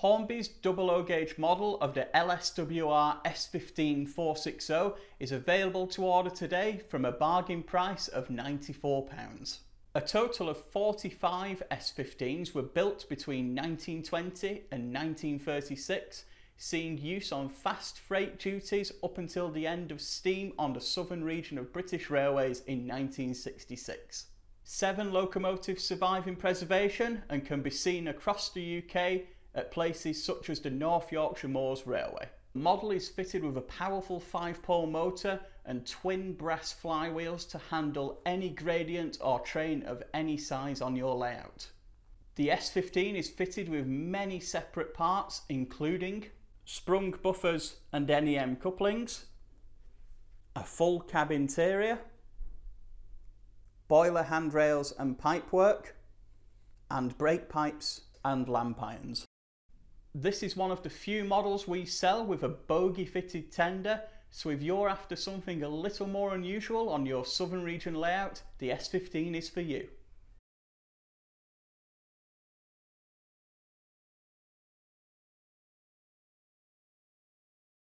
Hornby's OO gauge model of the LSWR S15 460 is available to order today from a bargain price of £94. A total of 45 S15s were built between 1920 and 1936, seeing use on fast freight duties up until the end of steam on the southern region of British Railways in 1966. 7 locomotives survive in preservation and can be seen across the UK at places such as the North Yorkshire Moors Railway. The model is fitted with a powerful 5-pole motor and twin brass flywheels to handle any gradient or train of any size on your layout. The S15 is fitted with many separate parts, including sprung buffers and NEM couplings, a full cab interior, boiler handrails and pipework, and brake pipes and lamp irons. This is one of the few models we sell with a bogie fitted tender, so if you're after something a little more unusual on your southern region layout, the S15 is for you.